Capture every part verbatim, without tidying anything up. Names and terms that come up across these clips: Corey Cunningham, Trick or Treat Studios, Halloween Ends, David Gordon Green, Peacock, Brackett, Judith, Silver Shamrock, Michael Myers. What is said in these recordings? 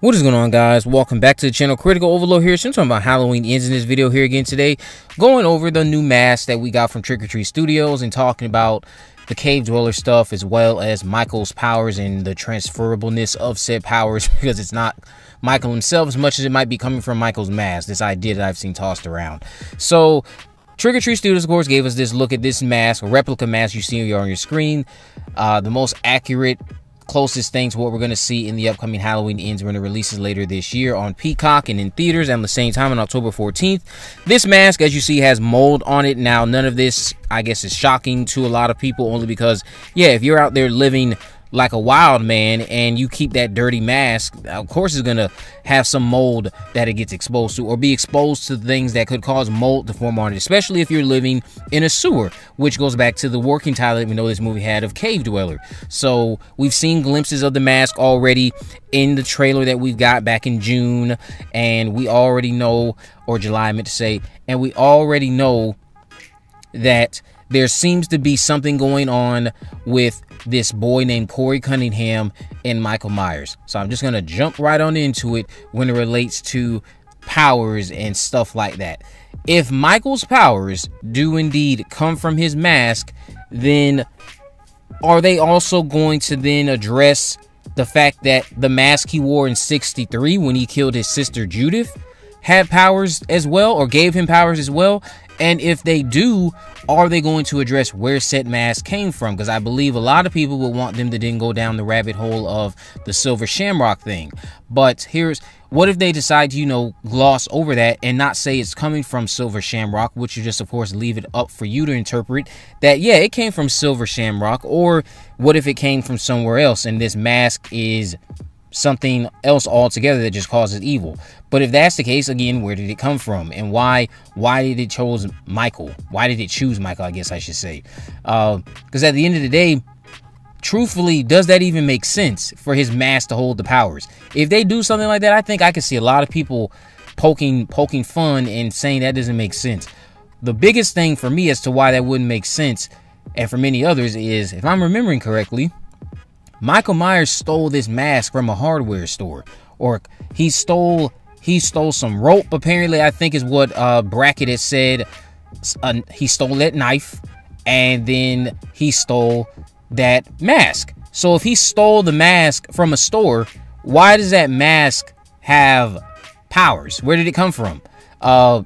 What is going on, guys? Welcome back to the channel. Critical Overload here. So I'm talking about Halloween Ends in this video here again today, going over the new mask that we got from Trick or Treat Studios and talking about the cave dweller stuff as well as Michael's powers and the transferableness of said powers, because it's not Michael himself as much as it might be coming from Michael's mask, this idea that I've seen tossed around. So Trick or Treat Studios, of course, gave us this look at this mask, a replica mask you see on your screen, uh, the most accurate, closest thing to what we're going to see in the upcoming Halloween Ends when it releases later this year on Peacock and in theaters at the same time on October fourteenth. This mask, as you see, has mold on it. Now, none of this, I guess, is shocking to a lot of people, only because, yeah, if you're out there living like a wild man and you keep that dirty mask, of course it's gonna have some mold that it gets exposed to, or be exposed to things that could cause mold to form on it, especially if you're living in a sewer, which goes back to the working title that we know this movie had of cave dweller. So we've seen glimpses of the mask already in the trailer that we've got back in June, and we already know, or July I meant to say, and we already know that there seems to be something going on with this boy named Corey Cunningham and Michael Myers. So I'm just going to jump right on into it when it relates to powers and stuff like that. If Michael's powers do indeed come from his mask, then are they also going to then address the fact that the mask he wore in sixty-three when he killed his sister Judith had powers as well, or gave him powers as well? And if they do, are they going to address where said mask came from? Because I believe a lot of people would want them to then go down the rabbit hole of the Silver Shamrock thing. But here's, what if they decide to, you know, gloss over that and not say it's coming from Silver Shamrock, which you just, of course, leave it up for you to interpret that, yeah, it came from Silver Shamrock. Or what if it came from somewhere else and this mask is something else altogether that just causes evil? But if that's the case, again, where did it come from, and why why did it chose Michael? Why did it choose Michael, I guess I should say? Uh because at the end of the day, truthfully, does that even make sense for his mask to hold the powers? If they do something like that, I think I could see a lot of people poking poking fun and saying that doesn't make sense. The biggest thing for me as to why that wouldn't make sense, and for many others, is, if I'm remembering correctly, Michael Myers stole this mask from a hardware store, or he stole he stole some rope, apparently, I think is what uh, Brackett had said. Uh, he stole that knife, and then he stole that mask. So if he stole the mask from a store, why does that mask have powers? Where did it come from? Uh,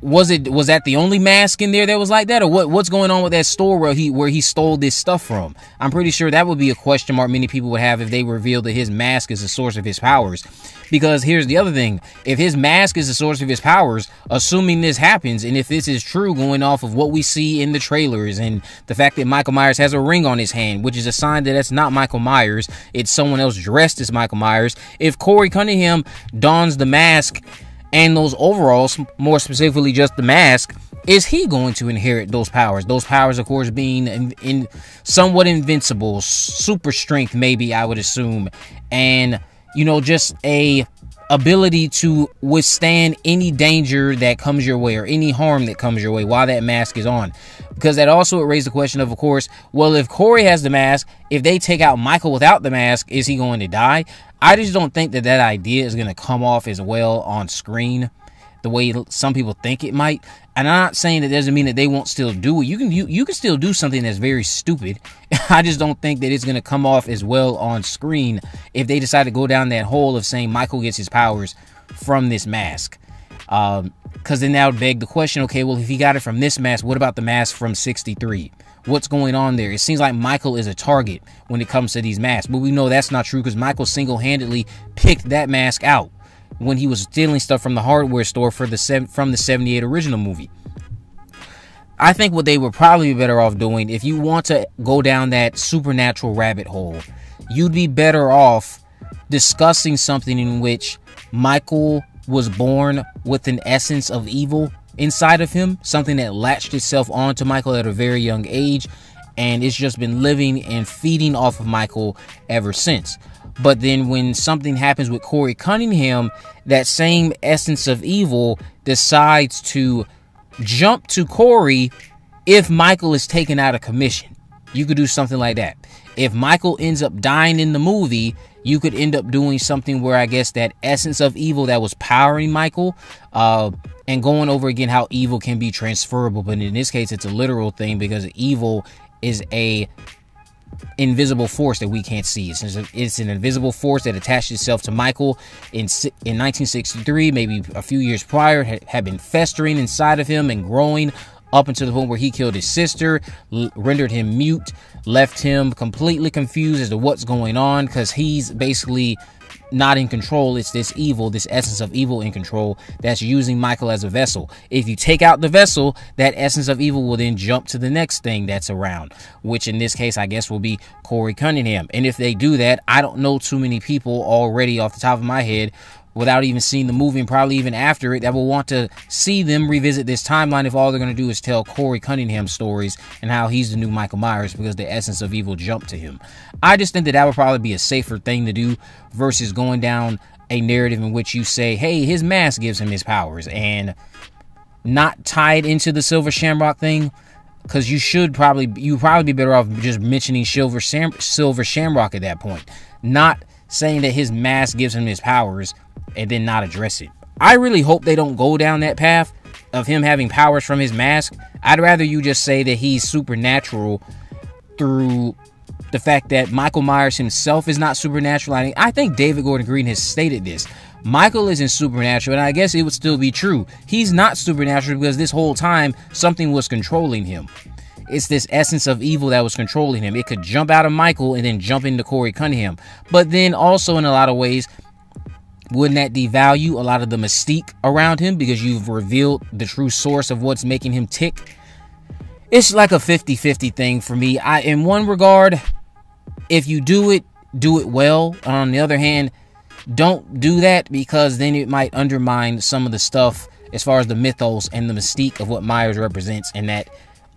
was it was that the only mask in there that was like that, or what what's going on with that store where he where he stole this stuff from? I'm pretty sure that would be a question mark many people would have if they revealed that his mask is the source of his powers. Because here's the other thing: if his mask is the source of his powers, assuming this happens, and if this is true, going off of what we see in the trailers and the fact that Michael Myers has a ring on his hand, which is a sign that that's not Michael Myers, it's someone else dressed as Michael Myers. If Corey Cunningham dons the mask and those overalls, more specifically just the mask, is he going to inherit those powers? Those powers, of course, being in, in somewhat invincible, super strength, maybe, I would assume, and, you know, just a ability to withstand any danger that comes your way, or any harm that comes your way while that mask is on. Because that also raised the question of, of course, well, if Corey has the mask, if they take out Michael without the mask, is he going to die? I just don't think that that idea is going to come off as well on screen the way some people think it might. And I'm not saying that doesn't mean that they won't still do it. You can you, you can still do something that's very stupid. I just don't think that it's going to come off as well on screen if they decide to go down that hole of saying Michael gets his powers from this mask. Um, because then that would beg the question, okay, well, if he got it from this mask, what about the mask from sixty-three? What's going on there? It seems like Michael is a target when it comes to these masks, but we know that's not true, because Michael single-handedly picked that mask out when he was stealing stuff from the hardware store for the from the seventy-eight original movie. I think what they would probably be better off doing, if you want to go down that supernatural rabbit hole, you'd be better off discussing something in which Michael was born with an essence of evil inside of him, something that latched itself onto Michael at a very young age, and it's just been living and feeding off of Michael ever since. But then when something happens with Corey Cunningham, that same essence of evil decides to jump to Corey if Michael is taken out of commission. You could do something like that. If Michael ends up dying in the movie, you could end up doing something where I guess that essence of evil that was powering Michael, uh, and going over again how evil can be transferable. But in this case, it's a literal thing, because evil is a invisible force that we can't see. It's, it's an invisible force that attached itself to Michael in, in nineteen sixty-three, maybe a few years prior, had, had been festering inside of him and growing up until the point where he killed his sister, rendered him mute, left him completely confused as to what's going on, because he's basically not in control. It's this evil, this essence of evil in control, that's using Michael as a vessel. If you take out the vessel, that essence of evil will then jump to the next thing that's around, which in this case I guess will be Corey Cunningham. And if they do that, I don't know too many people already off the top of my head, without even seeing the movie and probably even after it, that will want to see them revisit this timeline if all they're going to do is tell Corey Cunningham stories and how he's the new Michael Myers because the essence of evil jumped to him. I just think that that would probably be a safer thing to do versus going down a narrative in which you say, hey, his mask gives him his powers, and not tie it into the Silver Shamrock thing. Because you should probably, you probably be better off just mentioning Silver, Sam, Silver Shamrock at that point, not saying that his mask gives him his powers and then not address it. I really hope they don't go down that path of him having powers from his mask. I'd rather you just say that he's supernatural through the fact that Michael Myers himself is not supernatural. I, I think David Gordon Green has stated this. Michael isn't supernatural, and I guess it would still be true. He's not supernatural because this whole time something was controlling him. It's this essence of evil that was controlling him. It could jump out of Michael and then jump into Corey Cunningham. But then also in a lot of ways, wouldn't that devalue a lot of the mystique around him because you've revealed the true source of what's making him tick? It's like a fifty fifty thing for me. I, in one regard, if you do it, do it well. And on the other hand, don't do that, because then it might undermine some of the stuff as far as the mythos and the mystique of what Myers represents and that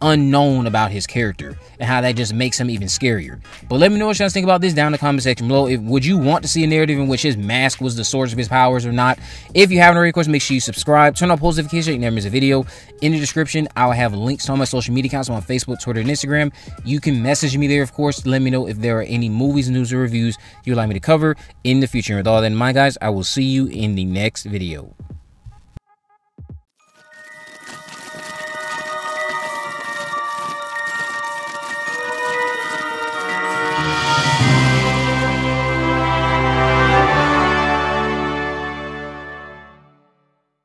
unknown about his character and how that just makes him even scarier. But let me know what you guys think about this down in the comment section below. If, would you want to see a narrative in which his mask was the source of his powers or not? If you haven't already, of course, make sure you subscribe, turn on post notifications so you never miss a video. In the description, I'll have links to all my social media accounts on Facebook, Twitter, and Instagram. You can message me there, of course, to let me know if there are any movies, news, or reviews you'd like me to cover in the future. And with all that in mind, guys, I will see you in the next video.